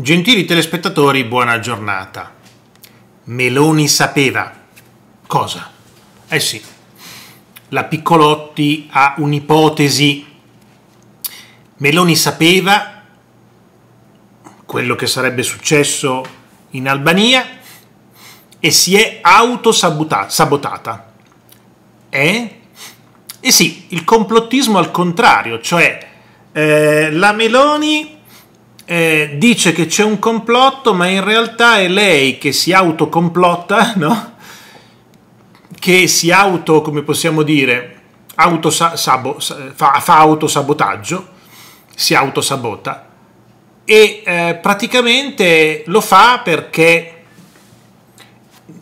Gentili telespettatori, buona giornata. Meloni sapeva. Cosa? Eh sì, la Piccolotti ha un'ipotesi. Meloni sapeva quello che sarebbe successo in Albania e si è autosabotata. Eh sì, il complottismo al contrario, cioè la Meloni dice che c'è un complotto, ma in realtà è lei che si autocomplotta, no? Che si auto, come possiamo dire, fa autosabotaggio, si autosabota e praticamente lo fa perché,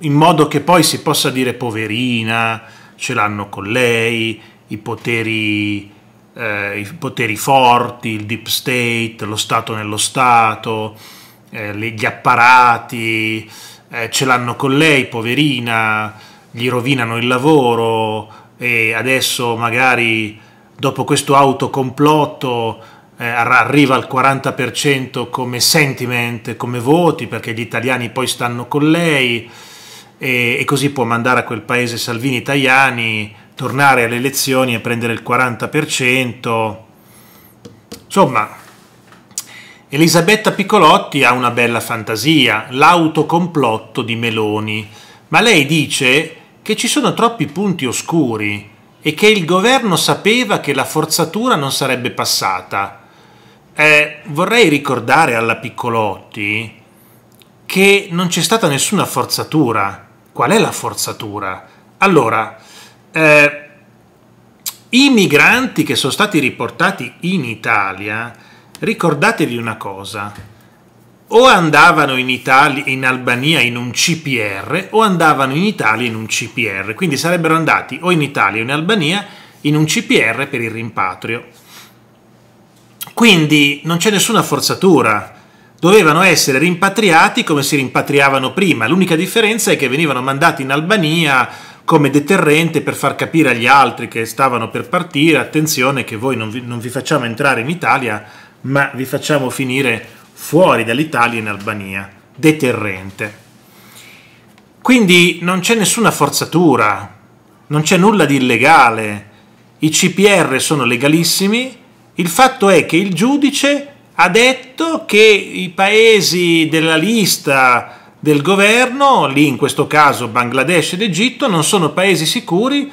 in modo che poi si possa dire poverina, ce l'hanno con lei, i poteri forti, il deep state, lo Stato nello Stato, gli apparati, ce l'hanno con lei, poverina, gli rovinano il lavoro e adesso magari dopo questo autocomplotto arriva al 40% come sentiment, come voti, perché gli italiani poi stanno con lei e così può mandare a quel paese Salvini, Tajani, tornare alle elezioni e prendere il 40%. Insomma, Elisabetta Piccolotti ha una bella fantasia, l'autocomplotto di Meloni, ma lei dice che ci sono troppi punti oscuri e che il governo sapeva che la forzatura non sarebbe passata. Vorrei ricordare alla Piccolotti che non c'è stata nessuna forzatura. Qual è la forzatura? Allora, i migranti che sono stati riportati in Italia, ricordatevi una cosa, o andavano in Albania in un CPR o andavano in Italia in un CPR, quindi sarebbero andati o in Italia o in Albania in un CPR per il rimpatrio. Quindi non c'è nessuna forzatura, dovevano essere rimpatriati come si rimpatriavano prima, l'unica differenza è che venivano mandati in Albania come deterrente per far capire agli altri che stavano per partire, attenzione che voi non vi facciamo entrare in Italia, ma vi facciamo finire fuori dall'Italia in Albania, deterrente. Quindi non c'è nessuna forzatura, non c'è nulla di illegale, i CPR sono legalissimi, il fatto è che il giudice ha detto che i paesi della lista del governo, lì in questo caso Bangladesh ed Egitto, non sono paesi sicuri,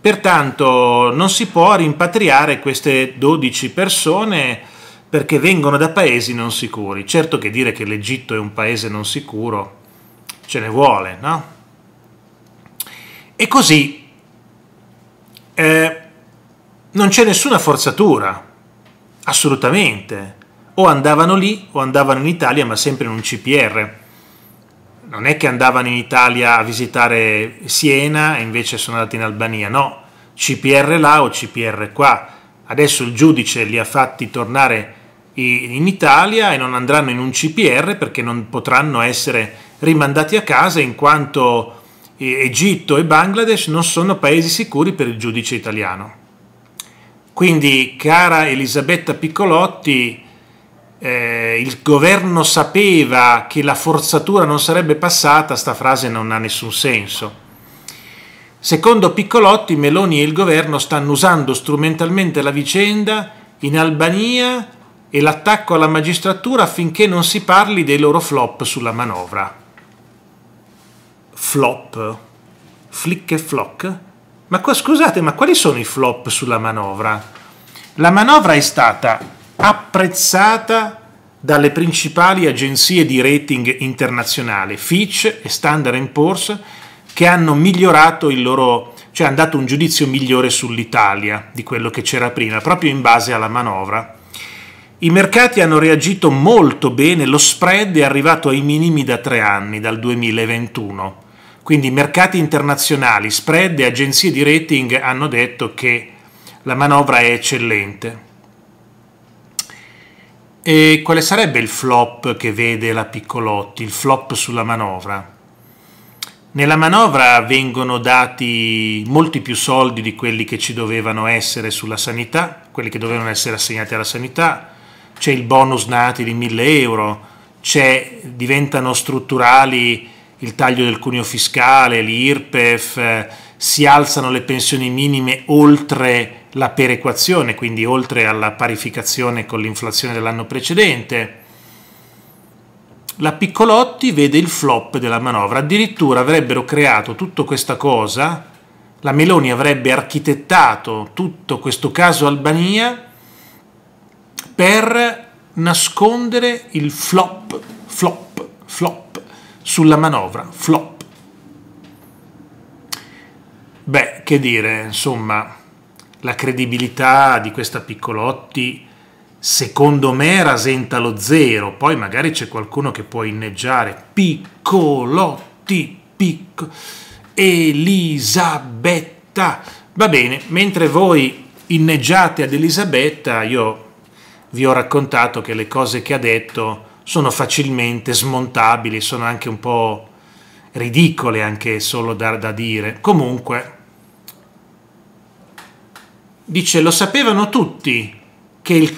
pertanto non si può rimpatriare queste 12 persone perché vengono da paesi non sicuri. Certo che dire che l'Egitto è un paese non sicuro ce ne vuole, no? E così non c'è nessuna forzatura, assolutamente. O andavano lì o andavano in Italia, ma sempre in un CPR. Non è che andavano in Italia a visitare Siena e invece sono andati in Albania, no, CPR là o CPR qua. Adesso il giudice li ha fatti tornare in Italia e non andranno in un CPR perché non potranno essere rimandati a casa in quanto Egitto e Bangladesh non sono paesi sicuri per il giudice italiano. Quindi, cara Elisabetta Piccolotti, il governo sapeva che la forzatura non sarebbe passata, sta frase non ha nessun senso. Secondo Piccolotti, Meloni e il governo stanno usando strumentalmente la vicenda in Albania e l'attacco alla magistratura affinché non si parli dei loro flop sulla manovra. Flop? Flick e flock? Ma qua, scusate, ma quali sono i flop sulla manovra? La manovra è stata apprezzata dalle principali agenzie di rating internazionale, Fitch e Standard & Poor's, che hanno migliorato il loro, cioè hanno dato un giudizio migliore sull'Italia di quello che c'era prima, proprio in base alla manovra. I mercati hanno reagito molto bene, lo spread è arrivato ai minimi da 3 anni, dal 2021. Quindi mercati internazionali, spread e agenzie di rating hanno detto che la manovra è eccellente. E quale sarebbe il flop che vede la Piccolotti, il flop sulla manovra? Nella manovra vengono dati molti più soldi di quelli che ci dovevano essere sulla sanità, quelli che dovevano essere assegnati alla sanità, c'è il bonus nati di 1000 euro, diventano strutturali il taglio del cuneo fiscale, l'IRPEF, si alzano le pensioni minime oltre la perequazione, quindi oltre alla parificazione con l'inflazione dell'anno precedente. La Piccolotti vede il flop della manovra, addirittura avrebbero creato tutta questa cosa, la Meloni avrebbe architettato tutto questo caso Albania per nascondere il flop sulla manovra, flop. Beh, che dire, insomma, la credibilità di questa Piccolotti secondo me rasenta lo zero, poi magari c'è qualcuno che può inneggiare. Piccolotti, Elisabetta, va bene, mentre voi inneggiate ad Elisabetta, io vi ho raccontato che le cose che ha detto sono facilmente smontabili, sono anche un po' ridicole, anche solo da dire. Comunque, dice, lo sapevano tutti che il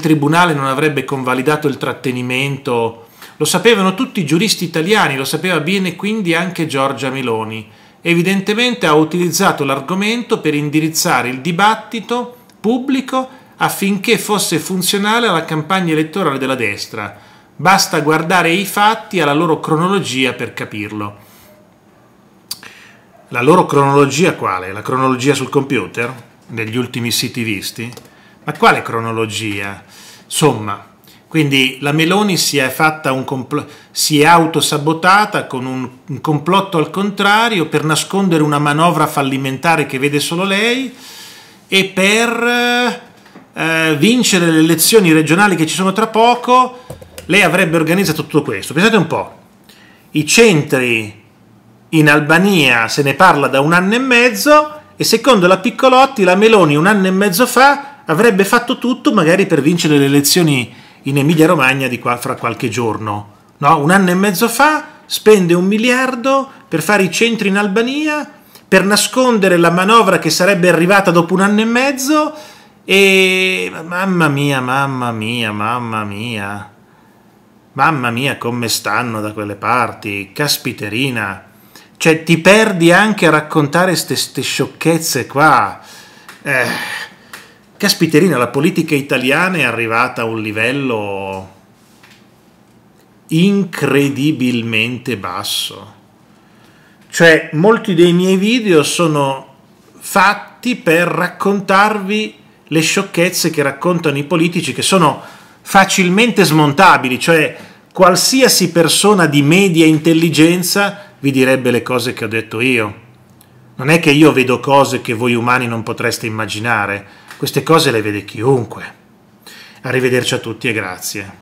tribunale non avrebbe convalidato il trattenimento, lo sapevano tutti i giuristi italiani, lo sapeva bene quindi anche Giorgia Meloni. Evidentemente ha utilizzato l'argomento per indirizzare il dibattito pubblico affinché fosse funzionale alla campagna elettorale della destra. Basta guardare i fatti alla loro cronologia per capirlo. La loro cronologia quale? La cronologia sul computer? Degli ultimi siti visti? Ma quale cronologia? Insomma, quindi la Meloni si è autosabotata con un complotto al contrario per nascondere una manovra fallimentare che vede solo lei e per vincere le elezioni regionali che ci sono tra poco. Lei avrebbe organizzato tutto questo. Pensate un po', i centri in Albania se ne parla da un anno e mezzo e secondo la Piccolotti la Meloni un anno e mezzo fa avrebbe fatto tutto magari per vincere le elezioni in Emilia Romagna fra qualche giorno. No, un anno e mezzo fa spende 1 miliardo per fare i centri in Albania, per nascondere la manovra che sarebbe arrivata dopo un anno e mezzo e mamma mia come stanno da quelle parti, caspiterina. Cioè, ti perdi anche a raccontare queste sciocchezze qua. Caspiterina, la politica italiana è arrivata a un livello incredibilmente basso. Cioè, molti dei miei video sono fatti per raccontarvi le sciocchezze che raccontano i politici, che sono facilmente smontabili. Cioè, qualsiasi persona di media intelligenza vi direbbe le cose che ho detto io. Non è che io vedo cose che voi umani non potreste immaginare, queste cose le vede chiunque. Arrivederci a tutti e grazie.